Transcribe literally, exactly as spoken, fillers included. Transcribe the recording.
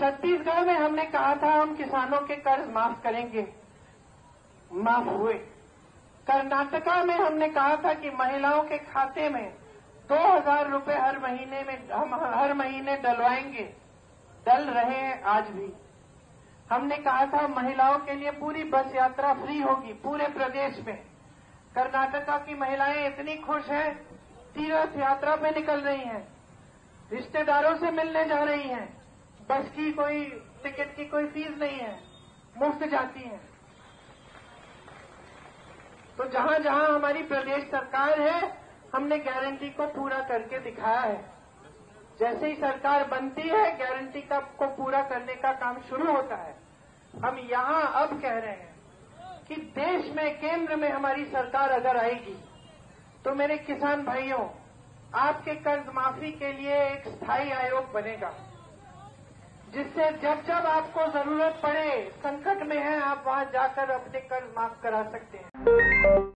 छत्तीसगढ़ में हमने कहा था हम किसानों के कर्ज माफ करेंगे, माफ हुए। कर्नाटका में हमने कहा था कि महिलाओं के खाते में दो हजार रूपये हर महीने में हम हर महीने डलवाएंगे, डल रहे हैं आज भी। हमने कहा था महिलाओं के लिए पूरी बस यात्रा फ्री होगी पूरे प्रदेश में। कर्नाटका की महिलाएं इतनी खुश हैं, तीर्थ यात्रा पे निकल रही हैं, रिश्तेदारों से मिलने जा रही हैं, बस की कोई टिकट की कोई फीस नहीं है, मुफ्त जाती हैं। तो जहां जहां हमारी प्रदेश सरकार है हमने गारंटी को पूरा करके दिखाया है। जैसे ही सरकार बनती है गारंटी का को पूरा करने का काम शुरू होता है। हम यहां अब कह रहे हैं कि देश में केंद्र में हमारी सरकार अगर आएगी तो मेरे किसान भाइयों आपके कर्ज माफी के लिए एक स्थायी आयोग बनेगा, जिससे जब जब आपको जरूरत पड़े, संकट में है, आप वहां जाकर अपने कर्ज माफ करा सकते हैं।